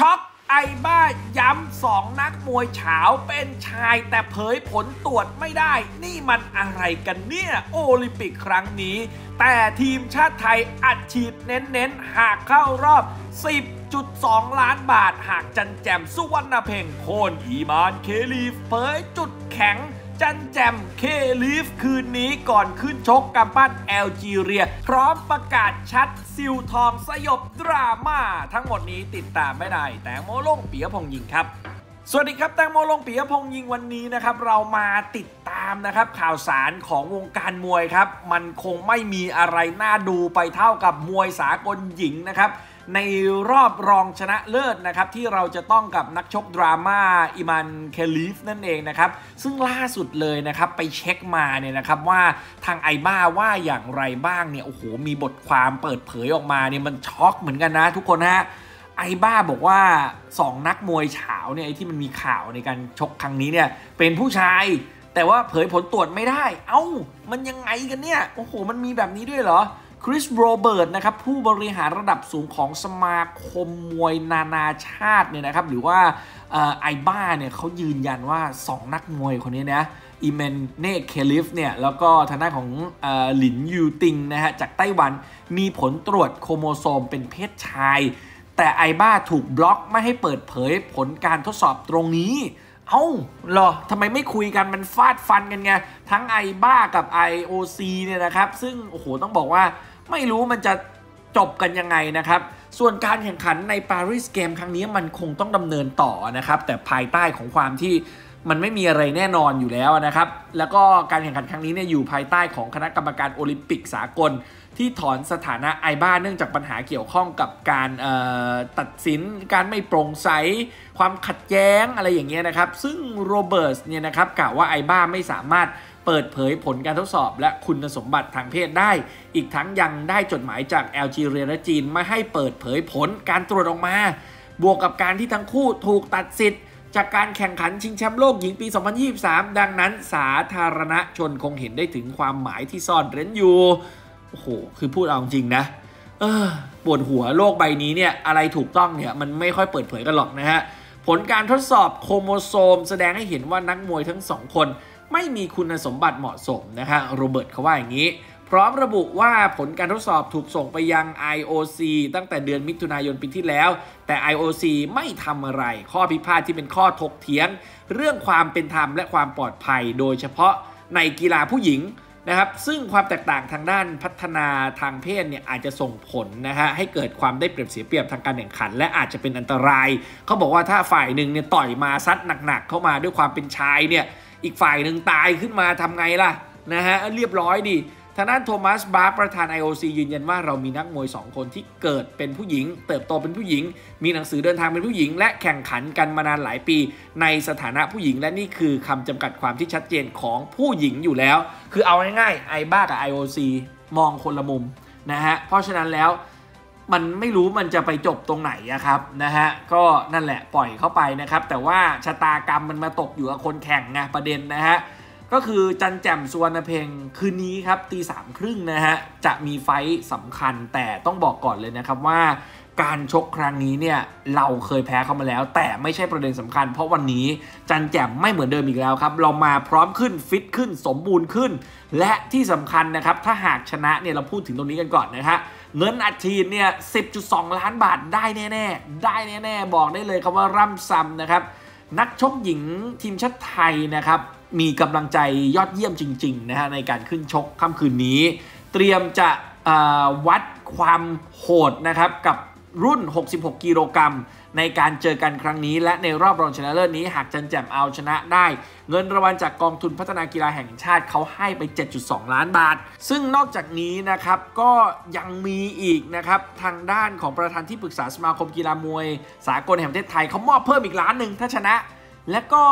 ช็อกไอบ้าย้ำ2นักมวยเฉาเป็นชายแต่เผยผลตรวจไม่ได้นี่มันอะไรกันเนี่ยโอลิมปิกครั้งนี้แต่ทีมชาติไทยอัดฉีดเน้นๆหากเข้ารอบ 10.2 ล้านบาทหากจันแจมสุวรรณเพ็งโคนอีมานเคลีฟเผยจุดแข็งจันแจมเคลีฟคืนนี้ก่อนขึ้นชกกำปั้นแอลจีเรียพร้อมประกาศชัดซิลทองสยบดราม่าทั้งหมดนี้ติดตามไม่ได้แตงโมลงปิยพงษ์ยิงครับสวัสดีครับแตงโมลงปิยพงษ์ยิงวันนี้นะครับเรามาติดตามนะครับข่าวสารของวงการมวยครับมันคงไม่มีอะไรน่าดูไปเท่ากับมวยสากลหญิงนะครับในรอบรองชนะเลิศนะครับที่เราจะต้องกับนักชกดราม่าอิมานเคลีฟนั่นเองนะครับซึ่งล่าสุดเลยนะครับไปเช็คมาเนี่ยนะครับว่าทางไอบ้าว่าอย่างไรบ้างเนี่ยโอ้โหมีบทความเปิดเผยออกมาเนี่ยมันช็อกเหมือนกันนะทุกคนฮะไอบ้าบอกว่า2นักมวยเฉาเนี่ยที่มันมีข่าวในการชกครั้งนี้เนี่ยเป็นผู้ชายแต่ว่าเผยผลตรวจไม่ได้เอ้ามันยังไงกันเนี่ยโอ้โหมันมีแบบนี้ด้วยเหรอคริสโรเบิร์ตนะครับผู้บริหารระดับสูงของสมาคมมวยนานาชาติเนี่ยนะครับหรือว่าไอบ้าเนี่ยเขายืนยันว่า2นักมวยคนนี้นะอิเมนเน่เคลิฟเนี่ยแล้วก็ทางด้านของหลินยูติงนะฮะจากไต้หวันมีผลตรวจโครโมโซมเป็นเพศชายแต่ไอบ้าถูกบล็อกไม่ให้เปิดเผยผลการทดสอบตรงนี้เอ้าเหรอทำไมไม่คุยกันมันฟาดฟันกันไงทั้งไอบ้ากับ IOC เนี่ยนะครับซึ่งโอ้โหต้องบอกว่าไม่รู้มันจะจบกันยังไงนะครับส่วนการแข่งขันในปารีสเกมครั้งนี้มันคงต้องดำเนินต่อนะครับแต่ภายใต้ของความที่มันไม่มีอะไรแน่นอนอยู่แล้วนะครับแล้วก็การแข่งขันครั้งนี้เนี่ยอยู่ภายใต้ของคณะกรรมการโอลิมปิกสากลที่ถอนสถานะไอบ้าเนื่องจากปัญหาเกี่ยวข้องกับการตัดสินการไม่โปร่งใสความขัดแย้งอะไรอย่างเงี้ยนะครับซึ่งโรเบิร์ตเนี่ยนะครับกล่าวว่าไอบ้าไม่สามารถเปิดเผยผลการทดสอบและคุณสมบัติทางเพศได้อีกทั้งยังได้จดหมายจากแอลจีเรียและจีนไม่ให้เปิดเผยผลการตรวจออกมาบวกกับการที่ทั้งคู่ถูกตัดสิทธิ์จากการแข่งขันชิงแชมป์โลกหญิงปี 2023 ดังนั้นสาธารณชนคงเห็นได้ถึงความหมายที่ซ่อนเร้นอยู่โอ้โหคือพูดเอาจริงนะปวดหัวโลกใบนี้เนี่ยอะไรถูกต้องเนี่ยมันไม่ค่อยเปิดเผยกันหรอกนะฮะผลการทดสอบโครโมโซมแสดงให้เห็นว่านักมวยทั้ง2คนไม่มีคุณสมบัติเหมาะสมนะคะโรเบิร์ตเขาว่าอย่างนี้พร้อมระบุว่าผลการทดสอบถูกส่งไปยัง IOC ตั้งแต่เดือนมิถุนายนปีที่แล้วแต่ IOC ไม่ทำอะไรข้อพิพาทที่เป็นข้อถกเถียงเรื่องความเป็นธรรมและความปลอดภัยโดยเฉพาะในกีฬาผู้หญิงนะครับซึ่งความแตกต่างทางด้านพัฒนาทางเพศเนี่ยอาจจะส่งผลนะฮะให้เกิดความได้เปรียบเสียเปรียบทางการแข่งขันและอาจจะเป็นอันตรายเขาบอกว่าถ้าฝ่ายหนึ่งเนี่ยต่อยมาซัดหนักๆเข้ามาด้วยความเป็นชายเนี่ยอีกฝ่ายหนึ่งตายขึ้นมาทำไงล่ะนะฮะเรียบร้อยดีทางด้านโทมัสบาร์ประธาน IOC ยืนยันว่าเรามีนักมวย2คนที่เกิดเป็นผู้หญิงเติบโตเป็นผู้หญิงมีหนังสือเดินทางเป็นผู้หญิงและแข่งขันกันมานานหลายปีในสถานะผู้หญิงและนี่คือคำจำกัดความที่ชัดเจนของผู้หญิงอยู่แล้วคือเอาง่ายๆไอบ้ากับ IOC มองคนละมุมนะฮะเพราะฉะนั้นแล้วมันไม่รู้มันจะไปจบตรงไหนอะครับนะฮะก็นั่นแหละปล่อยเข้าไปนะครับแต่ว่าชะตากรรมมันมาตกอยู่กับคนแข่งไงประเด็นนะฮะก็คือจันแจมสุวรรณเพ็งคืนนี้ครับ 15:30 นะฮะจะมีไฟท์สำคัญแต่ต้องบอกก่อนเลยนะครับว่าการชกครั้งนี้เนี่ยเราเคยแพ้เข้ามาแล้วแต่ไม่ใช่ประเด็นสำคัญเพราะวันนี้จันแจมไม่เหมือนเดิมอีกแล้วครับเรามาพร้อมขึ้นฟิตขึ้นสมบูรณ์ขึ้นและที่สำคัญนะครับถ้าหากชนะเนี่ยเราพูดถึงตรงนี้กันก่อนนะฮะเงินอัดฉีดเนี่ย 10.2 ล้านบาทได้แน่ๆบอกได้เลยครับว่าร่ำซ้ำนะครับนักชกหญิงทีมชาติไทยนะครับมีกำลังใจยอดเยี่ยมจริงๆนะฮะในการขึ้นชกค่ำคืนนี้เตรียมจะวัดความโหดนะครับกับรุ่น66กิโลกรัมในการเจอกันครั้งนี้และในรอบรองชนะเลิศนี้หากจันแจมเอาชนะได้เงินรางวัลจากกองทุนพัฒนากีฬาแห่งชาติเขาให้ไป 7.2 ล้านบาทซึ่งนอกจากนี้นะครับก็ยังมีอีกนะครับทางด้านของประธานที่ปรึกษาสมาคมกีฬามวยสากลแห่งประเทศไทยเขามอบเพิ่มอีกล้านหนึ่งถ้าชนะและก็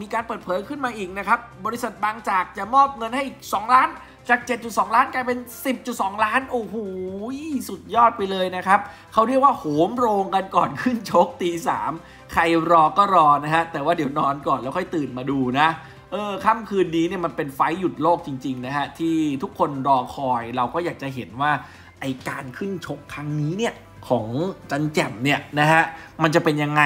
มีการเปิดเผยขึ้นมาอีกนะครับบริษัทบางจากจะมอบเงินให้อีก2ล้านจาก 7.2 ล้านกลายเป็น 10.2 ล้านโอ้โหสุดยอดไปเลยนะครับเขาเรียกว่าโหมโรงกันก่อนขึ้นชก 3:00 นใครรอก็รอนะฮะแต่ว่าเดี๋ยวนอนก่อนแล้วค่อยตื่นมาดูนะค่ำคืนนี้เนี่ยมันเป็นไฟท์หยุดโลกจริงๆนะฮะที่ทุกคนรอคอยเราก็อยากจะเห็นว่าไอการขึ้นชกครั้งนี้เนี่ย ของจันแจ่มเนี่ยนะฮะมันจะเป็นยังไง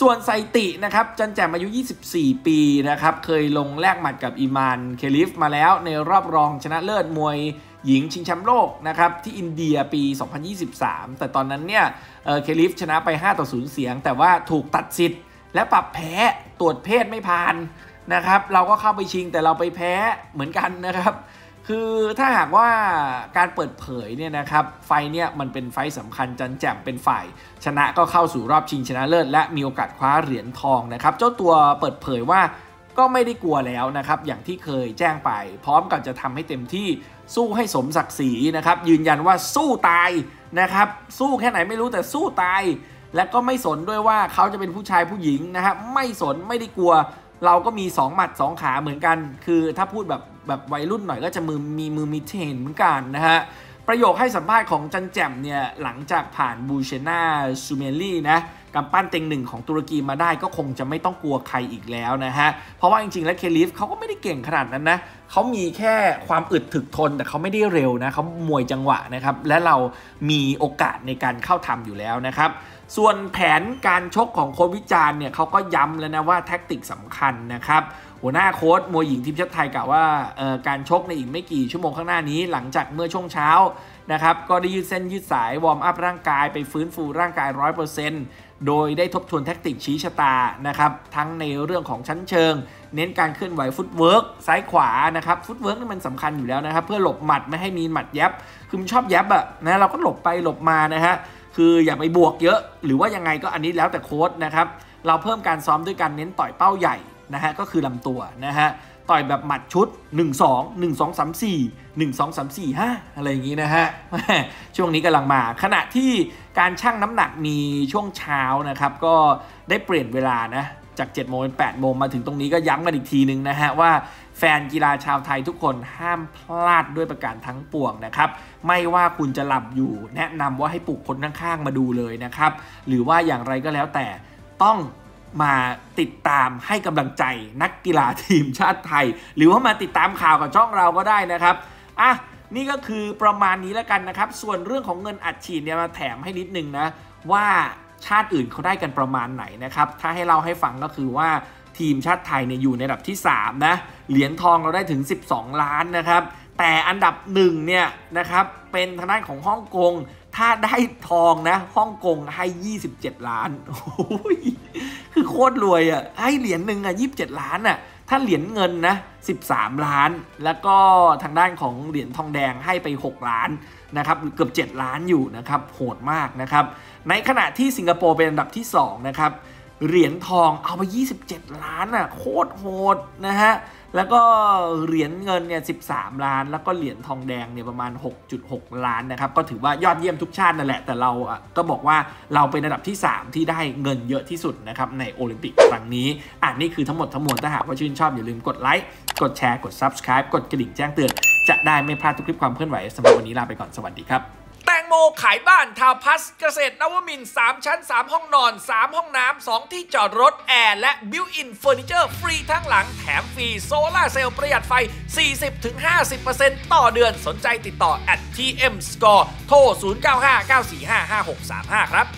ส่วนไซตินะครับจันแจ่มอายุ24ปีนะครับเคยลงแลกหมัดกับอิมานเคลิฟมาแล้วในรอบรองชนะเลิศมวยหญิงชิงแชมป์โลกนะครับที่อินเดียปี2023แต่ตอนนั้นเนี่ยเคลิฟชนะไป5-0เสียงแต่ว่าถูกตัดสิทธิ์และปรับแพ้ตรวจเพศไม่ผ่านนะครับเราก็เข้าไปชิงแต่เราไปแพ้เหมือนกันนะครับคือถ้าหากว่าการเปิดเผยเนี่ยนะครับไฟเนี่ยมันเป็นไฟสำคัญจันแจ่มเป็นฝ่ายชนะก็เข้าสู่รอบชิงชนะเลิศและมีโอกาสคว้าเหรียญทองนะครับเจ้าตัวเปิดเผยว่าก็ไม่ได้กลัวแล้วนะครับอย่างที่เคยแจ้งไปพร้อมกับจะทำให้เต็มที่สู้ให้สมศักดิ์ศรีนะครับยืนยันว่าสู้ตายนะครับสู้แค่ไหนไม่รู้แต่สู้ตายและก็ไม่สนด้วยว่าเขาจะเป็นผู้ชายผู้หญิงนะครับไม่สนไม่ได้กลัวเราก็มี2หมัด2ขาเหมือนกันคือถ้าพูดแบบวัยรุ่นหน่อยก็จะมือมีเทนเหมือนกันนะฮะประโยคให้สัมภาษณ์ของจันแจ่มเนี่ยหลังจากผ่านบูเชนาซูเมลี่นะกำปั้นเต็งหนึ่งของตุรกีมาได้ก็คงจะไม่ต้องกลัวใครอีกแล้วนะฮะเพราะว่าจริงๆแล้วเคลิฟเขาก็ไม่ได้เก่งขนาดนั้นนะเขามีแค่ความอึดถึกทนแต่เขาไม่ได้เร็วนะเขามวยจังหวะนะครับและเรามีโอกาสในการเข้าทำอยู่แล้วนะครับส่วนแผนการชกของโค้ชวิจารณ์เนี่ยเขาก็ย้ำแล้วนะว่าแท็กติกสำคัญนะครับหัวหน้าโค้ชมวยหญิงทีมชาติไทยกล่าวว่าการชกในอีกไม่กี่ชั่วโมงข้างหน้านี้หลังจากเมื่อช่วงเช้านะครับก็ได้ยืดเส้นยืดสายวอร์มอัพร่างกายไปฟื้นฟูร่างกาย 100%โดยได้ทบทวนแทคติกชี้ชะตานะครับทั้งในเรื่องของชั้นเชิงเน้นการเคลื่อนไหวฟุตเวิร์กซ้ายขวานะครับฟุตเวิร์กนี่มันสำคัญอยู่แล้วนะครับเพื่อหลบหมัดไม่ให้มีหมัดยับคือมันชอบยับอะนะเราก็หลบไปหลบมานะฮะคืออย่าไปบวกเยอะหรือว่ายังไงก็อันนี้แล้วแต่โค้ชนะครับเราเพิ่มการซ้อมด้วยการเน้นต่อยเป้าใหญ่นะฮะก็คือลำตัวนะฮะต่อยแบบหมัดชุด 1-2 1-2-3-4 1-2-3-4 5อะไรอย่างนี้นะฮะช่วงนี้กำลังมาขณะที่การชั่งน้ำหนักมีช่วงเช้านะครับก็ได้เปลี่ยนเวลานะจาก7โมงเป็น8โมงมาถึงตรงนี้ก็ย้ำกันอีกทีนึงนะฮะว่าแฟนกีฬาชาวไทยทุกคนห้ามพลาดด้วยประการทั้งปวงนะครับไม่ว่าคุณจะหลับอยู่แนะนำว่าให้ปลุกคนข้างๆมาดูเลยนะครับหรือว่าอย่างไรก็แล้วแต่ต้องมาติดตามให้กำลังใจนักกีฬาทีมชาติไทยหรือว่ามาติดตามข่าวกับช่องเราก็ได้นะครับอ่ะนี่ก็คือประมาณนี้แล้วกันนะครับส่วนเรื่องของเงินอัดฉีดเนี่ยมาแถมให้นิดนึงนะว่าชาติอื่นเขาได้กันประมาณไหนนะครับถ้าให้เราให้ฟังก็คือว่าทีมชาติไทยเนี่ยอยู่ในอันดับที่3นะเหรียญทองเราได้ถึง12ล้านนะครับแต่อันดับ1เนี่ยนะครับเป็นทางด้านของฮ่องกงถ้าได้ทองนะฮ่องกงให้27ล้านโอ้ยคือโคตรรวยอ่ะให้เหรียญหนึ่งอ่ะ27ล้านอ่ะถ้าเหรียญเงินนะ13ล้านแล้วก็ทางด้านของเหรียญทองแดงให้ไป6ล้านนะครับเกือบ7ล้านอยู่นะครับโหดมากนะครับในขณะที่สิงคโปร์เป็นอันดับที่2นะครับเหรียญทองเอาไป27ล้านอ่ะโคตรโหดนะฮะแล้วก็เหรียญเงินเนี่ย13ล้านแล้วก็เหรียญทองแดงเนี่ยประมาณ 6.6 ล้านนะครับก็ถือว่ายอดเยี่ยมทุกชาตินั่นแหละแต่เราก็บอกว่าเราเป็นอันดับที่3ที่ได้เงินเยอะที่สุดนะครับในโอลิมปิกครั้งนี้อันนี้คือทั้งหมดทั้งมวลถ้าหากว่าชื่นชอบอย่าลืมกดไลค์กดแชร์กด Subscribe กดกระดิ่งแจ้งเตือนจะได้ไม่พลาดทุกคลิปความเคลื่อนไหวสำหรับวันนี้ลาไปก่อนสวัสดีครับแตงโมขายบ้านทาวน์พลัสเกษตรนวมินทร์3ชั้น3ห้องนอน3ห้องน้ำ2ที่จอดรถแอร์และบิวท์อินเฟอร์นิเจอร์ฟรีทั้งหลังแถมฟรีโซล่าเซลล์ประหยัดไฟ 40-50% ต่อเดือนสนใจติดต่อ @tmscore โทร 0959455635 ครับ